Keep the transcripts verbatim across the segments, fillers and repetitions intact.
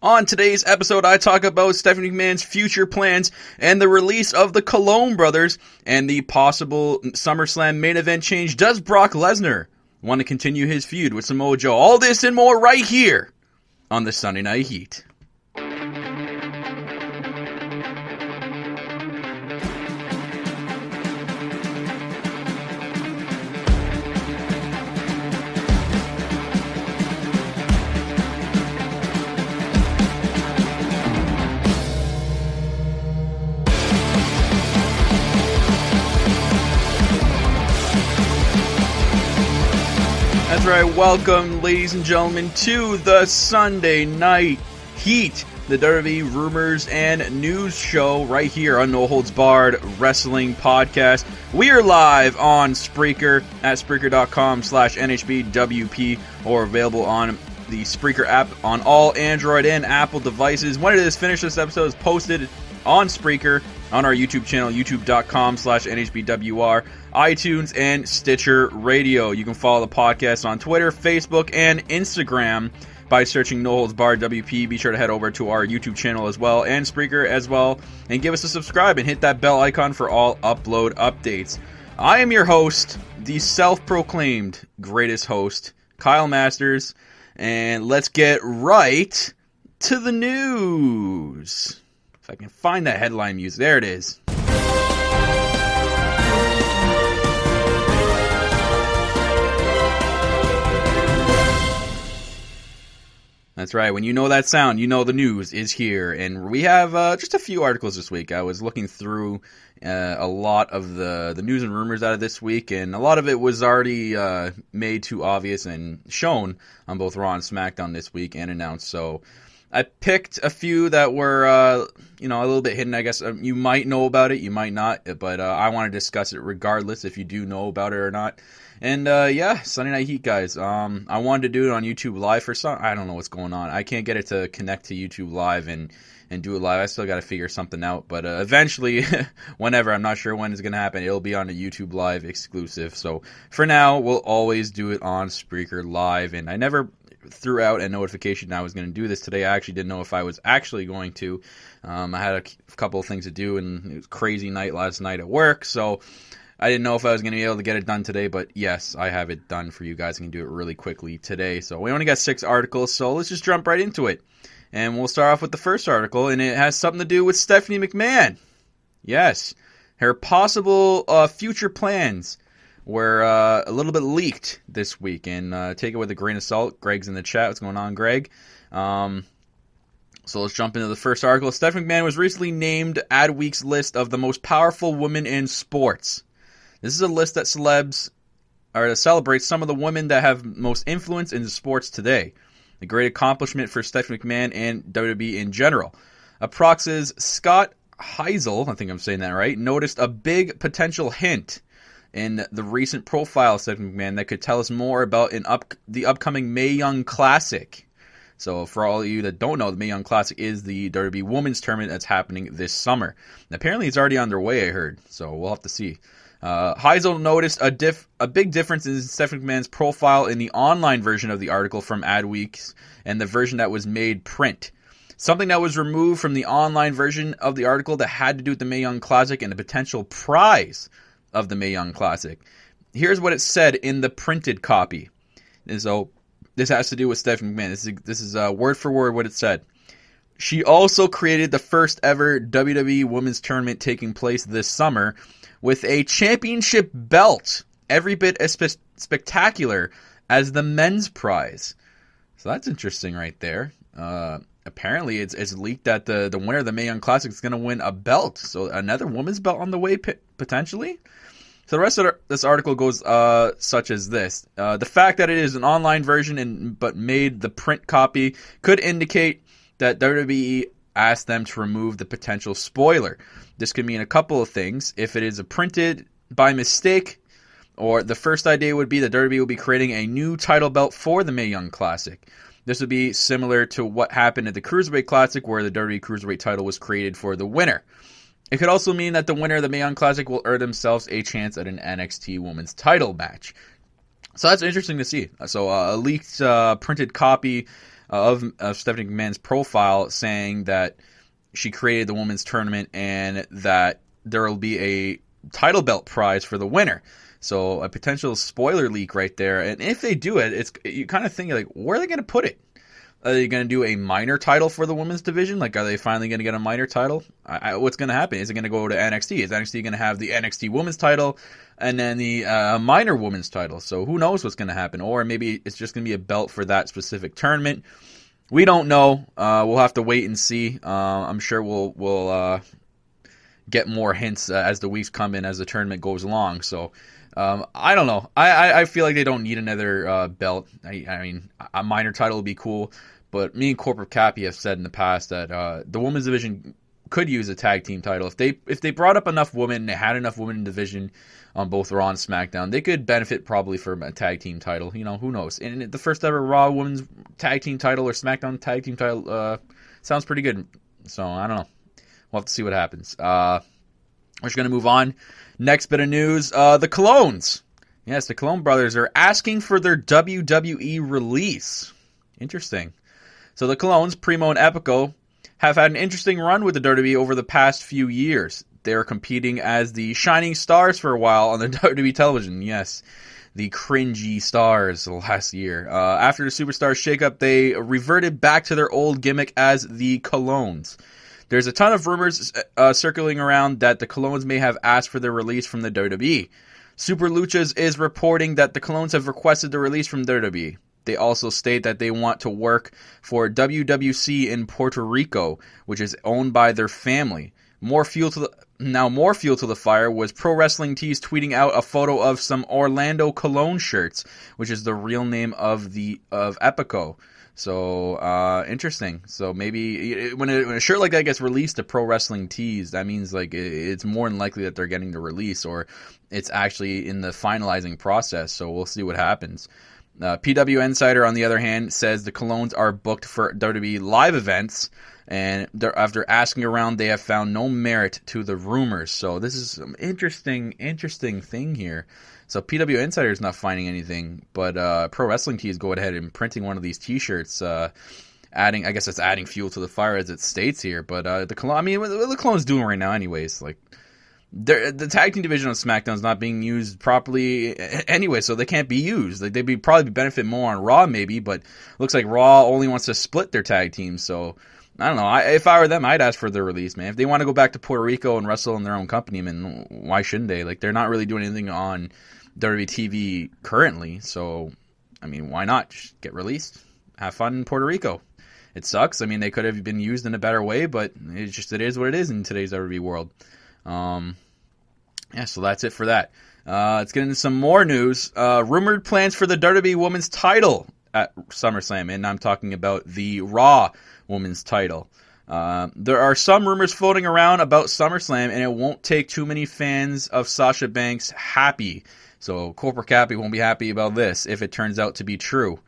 On today's episode, I talk about Stephanie McMahon's future plans and the release of the Colón brothers and the possible SummerSlam main event change. Does Brock Lesnar want to continue his feud with Samoa Joe? All this and more right here on the Sunday Night Heat. Alright, welcome ladies and gentlemen to the Sunday Night Heat, the W W E rumors and news show right here on No Holds Barred Wrestling Podcast. We are live on Spreaker at Spreaker.com slash NHBWP or available on the Spreaker app on all Android and Apple devices. When it is finished, this episode is posted on Spreaker, on our YouTube channel, youtube.com slash NHBWR, iTunes, and Stitcher Radio. You can follow the podcast on Twitter, Facebook, and Instagram by searching No Holds Barred W P. Be sure to head over to our YouTube channel as well, and Spreaker as well, and give us a subscribe and hit that bell icon for all upload updates. I am your host, the self-proclaimed greatest host, Kyle Masters, and let's get right to the news. I can find that headline music. There it is. That's right. When you know that sound, you know the news is here. And we have uh, just a few articles this week. I was looking through uh, a lot of the, the news and rumors out of this week, and a lot of it was already uh, made too obvious and shown on both Raw and SmackDown this week and announced. So I picked a few that were, uh, you know, a little bit hidden, I guess. You might know about it, you might not, but uh, I want to discuss it regardless if you do know about it or not. And, uh, yeah, Sunday Night Heat, guys. Um, I wanted to do it on YouTube Live for some. I don't know what's going on. I can't get it to connect to YouTube Live and, and do it live. I still got to figure something out. But uh, eventually, whenever, I'm not sure when it's going to happen, it'll be on a YouTube Live exclusive. So for now, we'll always do it on Spreaker Live. And I never threw out a notification that I was going to do this today. I actually didn't know if I was actually going to. Um, I had a c- couple of things to do, and it was a crazy night last night at work, so I didn't know if I was going to be able to get it done today, but yes, I have it done for you guys. I can do it really quickly today. So we only got six articles, so let's just jump right into it. And we'll start off with the first article, and it has something to do with Stephanie McMahon. Yes, her possible uh, future plans were uh, a little bit leaked this week, and uh, take it with a grain of salt. Greg's in the chat. What's going on, Greg? Um, so let's jump into the first article. Stephanie McMahon was recently named Adweek's list of the most powerful women in sports. This is a list that celebs or that celebrates some of the women that have most influence in sports today. A great accomplishment for Stephanie McMahon and W W E in general. Approx's Scott Heisel, I think I'm saying that right, noticed a big potential hint in the recent profile of Stephanie McMahon that could tell us more about an up, the upcoming Mae Young Classic. So for all of you that don't know, the Mae Young Classic is the W W E Women's Tournament that's happening this summer. And apparently it's already underway, I heard, so we'll have to see. Uh, Heisel noticed a diff, a big difference in Stephanie McMahon's profile in the online version of the article from Adweek and the version that was made print. Something that was removed from the online version of the article that had to do with the Mae Young Classic and the potential prize of the Mae Young Classic. Here's what it said in the printed copy. And so this has to do with Stephanie McMahon. This is this is uh, word for word what it said. She also created the first ever W W E Women's Tournament taking place this summer with a championship belt every bit as spe- spectacular as the men's prize. So that's interesting right there. Uh, apparently it's, it's leaked that the, the winner of the Mae Young Classic is going to win a belt. So another women's belt on the way p- potentially. So the rest of this article goes uh, such as this. Uh, the fact that it is an online version and but made the print copy could indicate that W W E asked them to remove the potential spoiler. This could mean a couple of things. If it is a printed by mistake, or the first idea would be that W W E will be creating a new title belt for the Mae Young Classic. This would be similar to what happened at the Cruiserweight Classic where the W W E Cruiserweight title was created for the winner. It could also mean that the winner of the Mae Young Classic will earn themselves a chance at an N X T Women's Title match. So that's interesting to see. So uh, a leaked uh, printed copy uh, of, of Stephanie McMahon's profile saying that she created the women's tournament and that there will be a title belt prize for the winner. So a potential spoiler leak right there. And if they do it, it's you kind of think, like, where are they going to put it? Are they going to do a minor title for the women's division? Like, are they finally going to get a minor title? I, I, what's going to happen? Is it going to go to N X T? Is N X T going to have the N X T women's title and then the uh, minor women's title? So who knows what's going to happen? Or maybe it's just going to be a belt for that specific tournament. We don't know. Uh, we'll have to wait and see. Uh, I'm sure we'll we'll uh, get more hints uh, as the weeks come in, as the tournament goes along. So. Um, I don't know. I, I, I feel like they don't need another uh, belt. I, I mean, a minor title would be cool, but me and Corporate Cappy have said in the past that uh, the women's division could use a tag team title. If they if they brought up enough women, and they had enough women in division on both Raw and SmackDown, they could benefit probably from a tag team title. You know, who knows? And the first ever Raw women's tag team title or SmackDown tag team title uh, sounds pretty good. So I don't know. We'll have to see what happens. Uh, we're just gonna move on. Next bit of news, uh, the Colóns. Yes, the Colón brothers are asking for their W W E release. Interesting. So the Colóns, Primo and Epico, have had an interesting run with the W W E over the past few years. They are competing as the Shining Stars for a while on the W W E television. Yes, the cringy stars last year. Uh, after the Superstar shakeup, they reverted back to their old gimmick as the Colóns. There's a ton of rumors uh, circling around that the Colóns may have asked for their release from the W W E. Super Luchas is reporting that the Colóns have requested the release from W W E. They also state that they want to work for W W C in Puerto Rico, which is owned by their family. More fuel to the, now more fuel to the fire was Pro Wrestling Tees tweeting out a photo of some Orlando Colón shirts, which is the real name of the of Epico. So, uh, interesting. So maybe when a, when a shirt like that gets released to Pro Wrestling Tees, that means like it's more than likely that they're getting the release, or it's actually in the finalizing process. So we'll see what happens. Uh, P W Insider, on the other hand, says the Colóns are booked for W W E live events, and after asking around, they have found no merit to the rumors. So this is an interesting, interesting thing here. So P W Insider is not finding anything, but uh, Pro Wrestling Tees go ahead and printing one of these T-shirts, uh, adding, I guess it's adding fuel to the fire as it states here. But uh, the Colón, I mean, what, what the Colóns doing right now, anyways, like. The tag team division on SmackDown is not being used properly anyway, so they can't be used. Like, they'd be probably benefit more on Raw, maybe, but looks like Raw only wants to split their tag teams. So I don't know. I, if I were them, I'd ask for their release, man. If they want to go back to Puerto Rico and wrestle in their own company, man, why shouldn't they? Like, they're not really doing anything on W W E T V currently, so I mean, why not just get released? Have fun in Puerto Rico. It sucks. I mean, they could have been used in a better way, but it's just it is what it is in today's W W E world. Um, yeah, so that's it for that. Uh, let's get into some more news. Uh, rumored plans for the W W E Women's title at SummerSlam, and I'm talking about the Raw Women's title. Uh, there are some rumors floating around about SummerSlam, and it won't take too many fans of Sasha Banks happy. So Corporate Cappy won't be happy about this if it turns out to be true.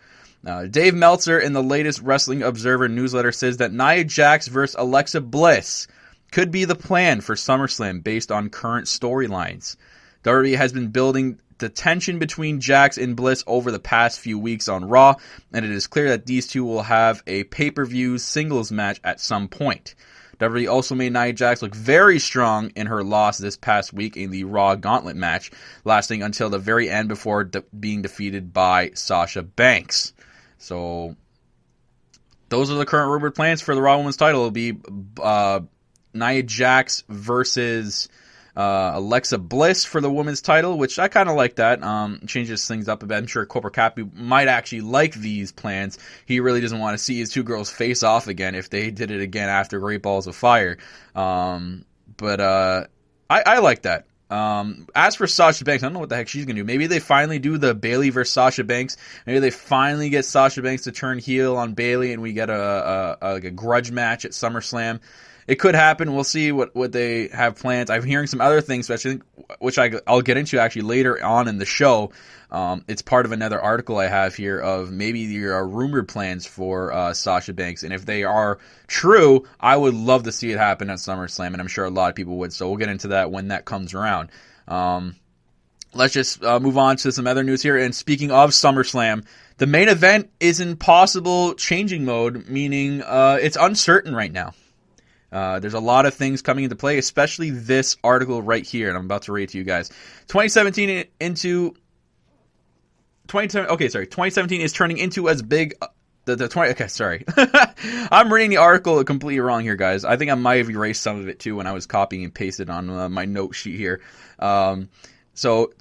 Uh, Dave Meltzer in the latest Wrestling Observer newsletter says that Nia Jax versus Alexa Bliss could be the plan for SummerSlam based on current storylines. W W E has been building the tension between Jax and Bliss over the past few weeks on Raw, and it is clear that these two will have a pay-per-view singles match at some point. W W E also made Nia Jax look very strong in her loss this past week in the Raw Gauntlet match, lasting until the very end before de- being defeated by Sasha Banks. So, those are the current rumored plans for the Raw Women's title. It'll be Uh, Nia Jax versus uh, Alexa Bliss for the women's title, which I kind of like that. Um, changes things up a bit. I'm sure Corporate Cappy might actually like these plans. He really doesn't want to see his two girls face off again if they did it again after Great Balls of Fire. Um, but uh, I, I like that. Um, as for Sasha Banks, I don't know what the heck she's going to do. Maybe they finally do the Bayley versus Sasha Banks. Maybe they finally get Sasha Banks to turn heel on Bayley and we get a, a, a, like a grudge match at SummerSlam. It could happen. We'll see what, what they have planned. I'm hearing some other things, which, I think, which I, I'll get into actually later on in the show. Um, it's part of another article I have here of maybe there are rumored plans for uh, Sasha Banks. And if they are true, I would love to see it happen at SummerSlam. And I'm sure a lot of people would. So we'll get into that when that comes around. Um, let's just uh, move on to some other news here. And speaking of SummerSlam, the main event is in possible changing mode, meaning uh, it's uncertain right now. Uh, there's a lot of things coming into play, especially this article right here, and I'm about to read it to you guys. twenty seventeen into twenty, okay, sorry, twenty seventeen is turning into as big. Uh, the the twenty. Okay, sorry, I'm reading the article completely wrong here, guys. I think I might have erased some of it too when I was copying and pasted on uh, my note sheet here. Um, so.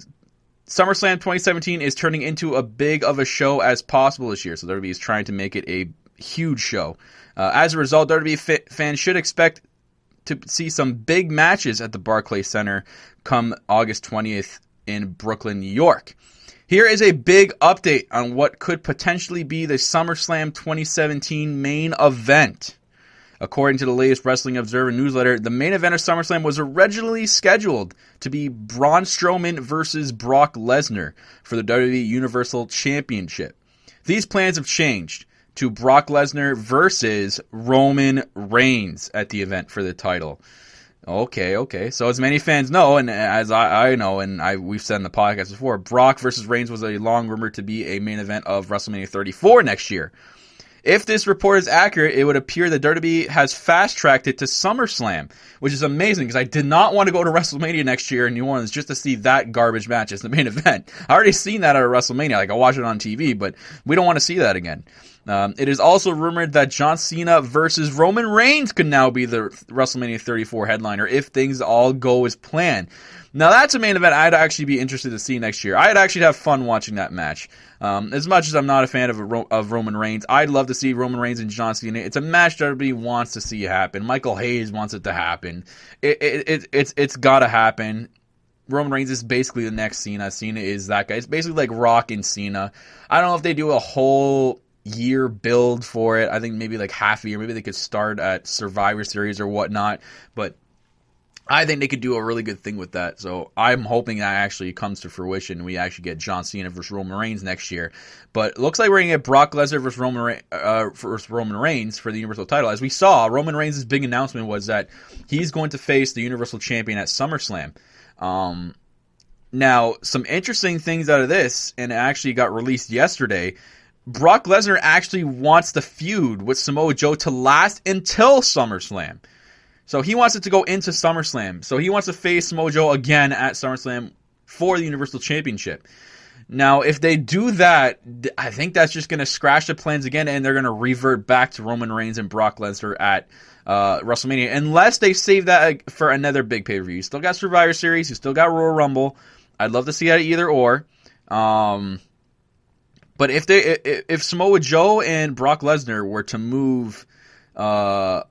SummerSlam twenty seventeen is turning into a big of a show as possible this year. So W W E is trying to make it a huge show. Uh, as a result, W W E fi- fans should expect to see some big matches at the Barclays Center come August twentieth in Brooklyn, New York. Here is a big update on what could potentially be the SummerSlam twenty seventeen main event. According to the latest Wrestling Observer newsletter, the main event of SummerSlam was originally scheduled to be Braun Strowman versus Brock Lesnar for the W W E Universal Championship. These plans have changed to Brock Lesnar versus Roman Reigns at the event for the title. Okay, okay. So as many fans know, and as I, I know, and I we've said in the podcast before, Brock versus Reigns was a long rumored to be a main event of WrestleMania thirty-four next year. If this report is accurate, it would appear that W W E has fast-tracked it to SummerSlam, which is amazing because I did not want to go to WrestleMania next year in New Orleans just to see that garbage match as the main event. I already seen that at WrestleMania. Like, I watched it on T V, but we don't want to see that again. Um, it is also rumored that John Cena versus Roman Reigns could now be the WrestleMania thirty-four headliner if things all go as planned. Now, that's a main event I'd actually be interested to see next year. I'd actually have fun watching that match. Um, as much as I'm not a fan of, a Ro- of Roman Reigns, I'd love to see Roman Reigns and John Cena. It's a match that everybody wants to see happen. Michael Hayes wants it to happen. It, it, it, it's it's got to happen. Roman Reigns is basically the next Cena. Cena is that guy. It's basically like Rock and Cena. I don't know if they do a whole year build for it. I think maybe like half a year. Maybe they could start at Survivor Series or whatnot. But I think they could do a really good thing with that. So I'm hoping that actually comes to fruition and we actually get John Cena versus Roman Reigns next year. But it looks like we're going to get Brock Lesnar versus Roman, Re- uh, versus Roman Reigns for the Universal title. As we saw, Roman Reigns' big announcement was that he's going to face the Universal Champion at SummerSlam. Um, now, some interesting things out of this, and it actually got released yesterday, Brock Lesnar actually wants the feud with Samoa Joe to last until SummerSlam. So he wants it to go into SummerSlam. So he wants to face Samoa Joe again at SummerSlam for the Universal Championship. Now, if they do that, I think that's just going to scratch the plans again, and they're going to revert back to Roman Reigns and Brock Lesnar at uh, WrestleMania. Unless they save that for another big pay-per-view. You still got Survivor Series. You still got Royal Rumble. I'd love to see that either or. Um, but if, they, if, if Samoa Joe and Brock Lesnar were to move Uh,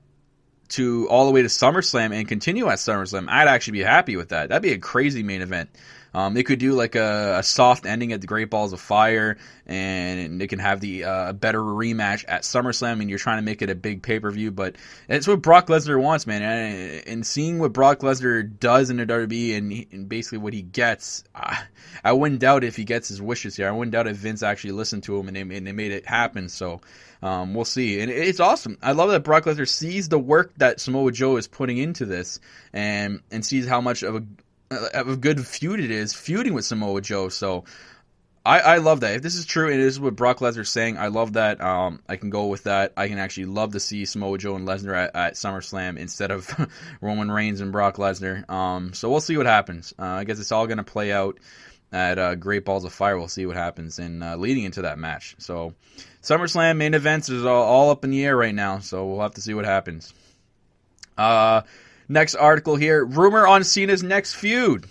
to all the way to SummerSlam and continue at SummerSlam, I'd actually be happy with that. That'd be a crazy main event. Um, they could do like a, a soft ending at the Great Balls of Fire, and they can have the uh, better rematch at SummerSlam, and you're trying to make it a big pay-per-view, but it's what Brock Lesnar wants, man. And, and seeing what Brock Lesnar does in the W W E and, he, and basically what he gets, I, I wouldn't doubt if he gets his wishes here. I wouldn't doubt if Vince actually listened to him and they, and they made it happen, so um, we'll see. And it's awesome. I love that Brock Lesnar sees the work that Samoa Joe is putting into this and, and sees how much of a Of a good feud it is, feuding with Samoa Joe. So I, I love that. If this is true, and this is what Brock Lesnar's saying, I love that. Um, I can go with that. I can actually love to see Samoa Joe and Lesnar at, at SummerSlam instead of Roman Reigns and Brock Lesnar. Um, so we'll see what happens. Uh, I guess it's all going to play out at uh, Great Balls of Fire. We'll see what happens in uh, leading into that match. So SummerSlam main events is all, all up in the air right now. So we'll have to see what happens. Uh... Next article here, rumor on Cena's next feud.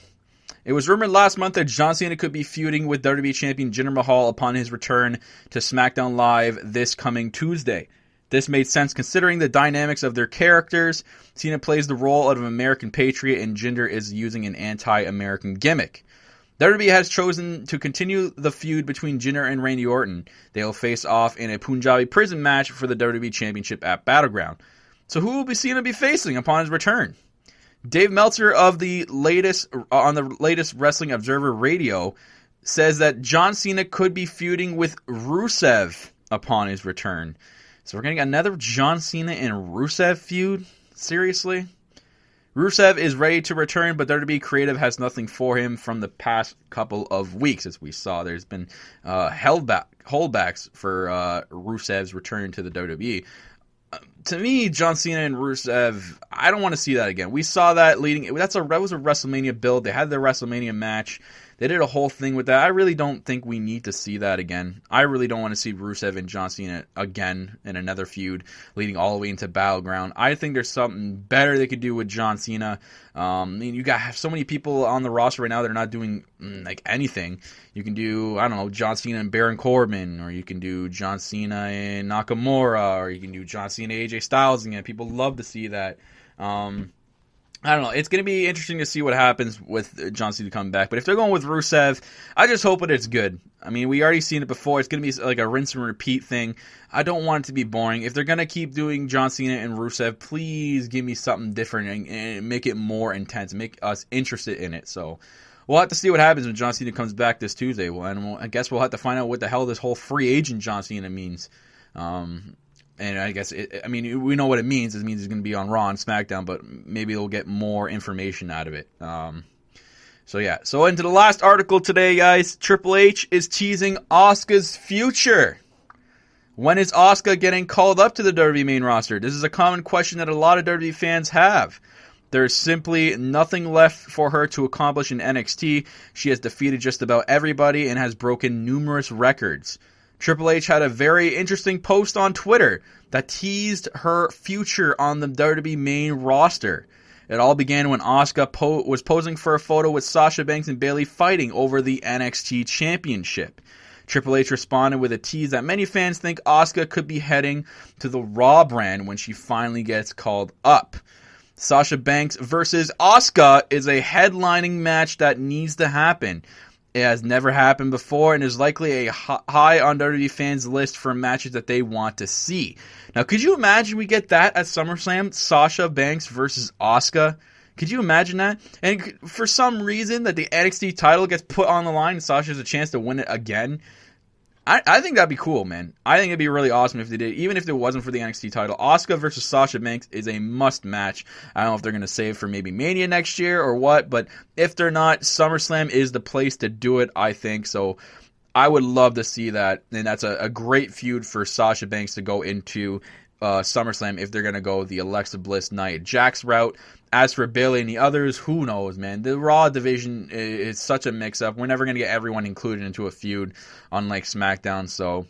It was rumored last month that John Cena could be feuding with W W E champion Jinder Mahal upon his return to SmackDown Live this coming Tuesday. This made sense considering the dynamics of their characters. Cena plays the role of an American patriot and Jinder is using an anti-American gimmick. W W E has chosen to continue the feud between Jinder and Randy Orton. They will face off in a Punjabi prison match for the W W E Championship at Battleground. So who will be Cena be facing upon his return? Dave Meltzer of the latest on the latest Wrestling Observer Radio says that John Cena could be feuding with Rusev upon his return. So we're getting another John Cena and Rusev feud? Seriously? Rusev is ready to return, but W W E Creative has nothing for him from the past couple of weeks. As we saw, there's been uh, held back, holdbacks for uh, Rusev's return to the W W E. Uh, to me, John Cena and Rusev, I don't want to see that again. We saw that leading... That's a, that was a WrestleMania build. They had their WrestleMania match. They did a whole thing with that. I really don't think we need to see that again. I really don't want to see Rusev and John Cena again in another feud leading all the way into Battleground. I think there's something better they could do with John Cena. Um, I mean, you got have so many people on the roster right now that are not doing like anything. You can do, I don't know, John Cena and Baron Corbin, or you can do John Cena and Nakamura, or you can do John Cena and A J Styles again. People love to see that. Um, I don't know. It's going to be interesting to see what happens with John Cena coming back. But if they're going with Rusev, I just hope that it's good. I mean, we already seen it before. It's going to be like a rinse and repeat thing. I don't want it to be boring. If they're going to keep doing John Cena and Rusev, please give me something different and, and make it more intense. Make us interested in it. So we'll have to see what happens when John Cena comes back this Tuesday. Well, and we'll, I guess we'll have to find out what the hell this whole free agent John Cena means. Um... And I guess, it, I mean, we know what it means. It means it's going to be on Raw and SmackDown, but maybe they'll get more information out of it. Um, so, yeah. So, into the last article today, guys. Triple H is teasing Asuka's future. When is Asuka getting called up to the W W E main roster? This is a common question that a lot of W W E fans have. There's simply nothing left for her to accomplish in N X T. She has defeated just about everybody and has broken numerous records. Triple H had a very interesting post on Twitter that teased her future on the W W E main roster. It all began when Asuka po- was posing for a photo with Sasha Banks and Bayley fighting over the N X T Championship. Triple H responded with a tease that many fans think Asuka could be heading to the Raw brand when she finally gets called up. Sasha Banks versus Asuka is a headlining match that needs to happen. It has never happened before and is likely a high on W W E fans' list for matches that they want to see. Now, could you imagine we get that at SummerSlam? Sasha Banks versus Asuka? Could you imagine that? And for some reason that the N X T title gets put on the line and Sasha has a chance to win it again? I, I think that'd be cool, man. I think it'd be really awesome if they did, even if it wasn't for the N X T title. Asuka versus Sasha Banks is a must match. I don't know if they're going to save for maybe Mania next year or what, but if they're not, SummerSlam is the place to do it, I think. So I would love to see that, and that's a, a great feud for Sasha Banks to go into uh, SummerSlam if they're going to go the Alexa Bliss, Nia Jax route. As for Bayley and the others, who knows, man? The Raw division is, is such a mix-up. We're never going to get everyone included into a feud, unlike SmackDown, so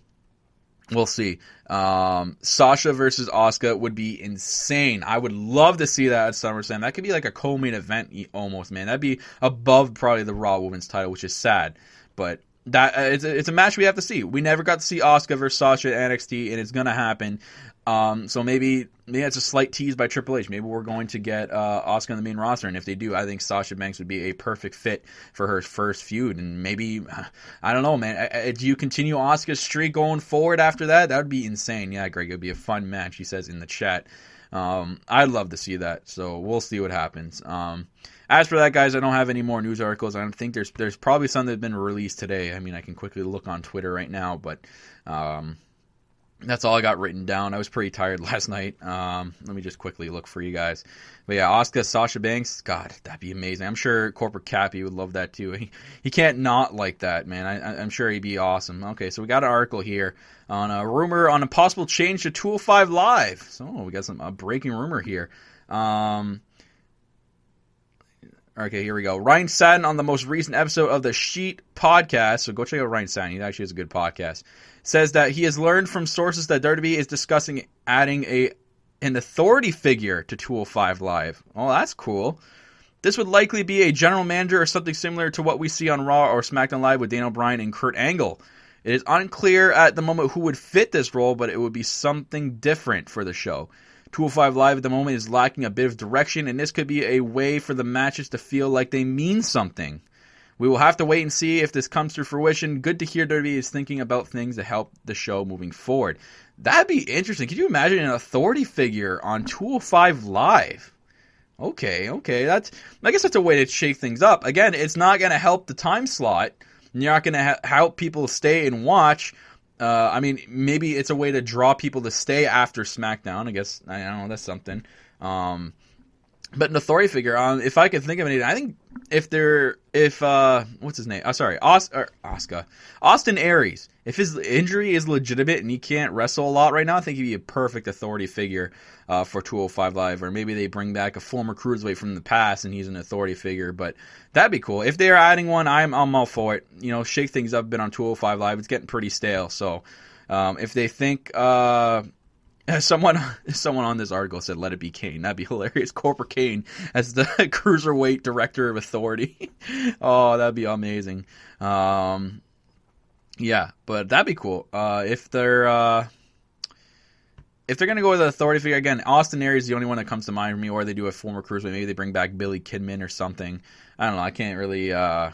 we'll see. Um, Sasha versus Asuka would be insane. I would love to see that at SummerSlam. That could be like a co-main event almost, man. That'd be above probably the Raw Women's title, which is sad, but that it's a, it's a match we have to see. We never got to see Asuka versus Sasha at N X T, and it's going to happen. Um, so maybe, maybe it's a slight tease by Triple H. Maybe we're going to get uh, Asuka on the main roster, and if they do, I think Sasha Banks would be a perfect fit for her first feud. And maybe, I don't know, man. I, I, do you continue Asuka's streak going forward after that? That would be insane. Yeah, Greg, it would be a fun match, he says in the chat. Um, I'd love to see that, so we'll see what happens. Um, as for that, guys, I don't have any more news articles. I don't think there's there's probably some that have been released today. I mean, I can quickly look on Twitter right now, but um, that's all I got written down. I was pretty tired last night. Um, let me just quickly look for you guys. But yeah, Asuka, Sasha Banks, God, that'd be amazing. I'm sure Corporate Cappy would love that too. He, he can't not like that, man. I, I'm sure he'd be awesome. Okay, so we got an article here on a rumor on a possible change to two oh five Live. So we got some a breaking rumor here. Um... Okay, here we go. Ryan Satin on the most recent episode of the Sheet podcast, so go check out Ryan Satin. He actually has a good podcast. Says that he has learned from sources that W W E is discussing adding a an authority figure to two oh five Live. Oh, that's cool. This would likely be a general manager or something similar to what we see on Raw or SmackDown Live with Daniel Bryan and Kurt Angle. It is unclear at the moment who would fit this role, but it would be something different for the show. two oh five Live at the moment is lacking a bit of direction, and this could be a way for the matches to feel like they mean something. We will have to wait and see if this comes to fruition. Good to hear W W E is thinking about things to help the show moving forward. That'd be interesting. Could you imagine an authority figure on two oh five Live? Okay, okay. That's, I guess that's a way to shake things up. Again, it's not going to help the time slot. You're not going to ha- help people stay and watch. Uh, I mean, maybe it's a way to draw people to stay after SmackDown. I guess, I don't know, that's something. Um, But an authority figure on, if I could think of anything, I think if they're, if, uh, what's his name? Oh, sorry, Aus, or Asuka. Austin Aries. If his injury is legitimate and he can't wrestle a lot right now, I think he'd be a perfect authority figure uh, for two oh five Live. Or maybe they bring back a former cruiserweight from the past and he's an authority figure. But that'd be cool. If they're adding one, I'm, I'm all for it. You know, shake things up a bit on two oh five Live. It's getting pretty stale. So um, if they think... Uh, Someone someone on this article said, let it be Kane. That'd be hilarious. Corporate Kane as the cruiserweight director of authority. Oh, that'd be amazing. Um, yeah, but that'd be cool. Uh, if they're uh, if they're going to go with an authority figure, again, Austin Aries is the only one that comes to mind for me, or they do a former cruiserweight. Maybe they bring back Billy Kidman or something. I don't know. I can't really, uh,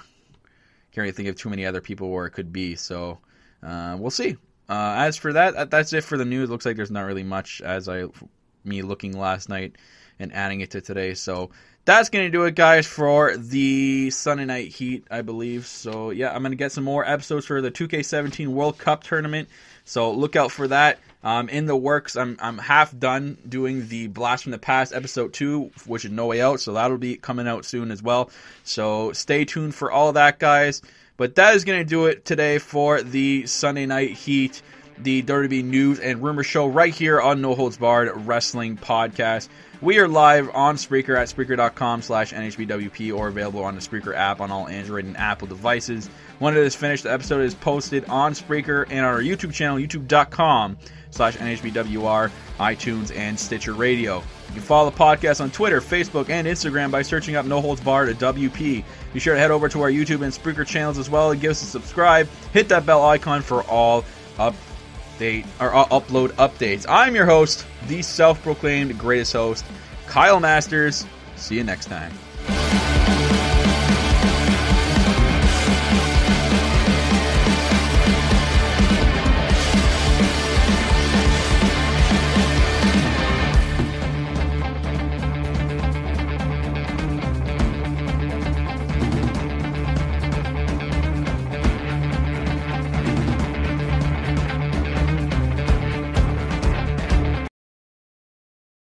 can't really think of too many other people where it could be. So uh, we'll see. Uh, as for that, that's it for the news. Looks like there's not really much as I, me looking last night and adding it to today. So that's going to do it, guys, for the Sunday Night Heat, I believe. So, yeah, I'm going to get some more episodes for the two K seventeen World Cup tournament. So look out for that. Um, in the works, I'm I'm half done doing the Blast from the Past episode two, which is No Way Out. So that'll be coming out soon as well. So stay tuned for all that, guys. But that is going to do it today for the Sunday Night Heat, the W W E News and Rumor Show right here on No Holds Barred Wrestling Podcast. We are live on Spreaker at Spreaker.com slash NHBWP or available on the Spreaker app on all Android and Apple devices. When it is finished, the episode is posted on Spreaker and on our YouTube channel, youtube.com slash NHBWR, iTunes, and Stitcher Radio. You can follow the podcast on Twitter, Facebook, and Instagram by searching up No Holds Barred at W P. Be sure to head over to our YouTube and Spreaker channels as well and give us a subscribe. Hit that bell icon for all update or upload updates. I'm your host, the self-proclaimed greatest host, Kyle Masters. See you next time.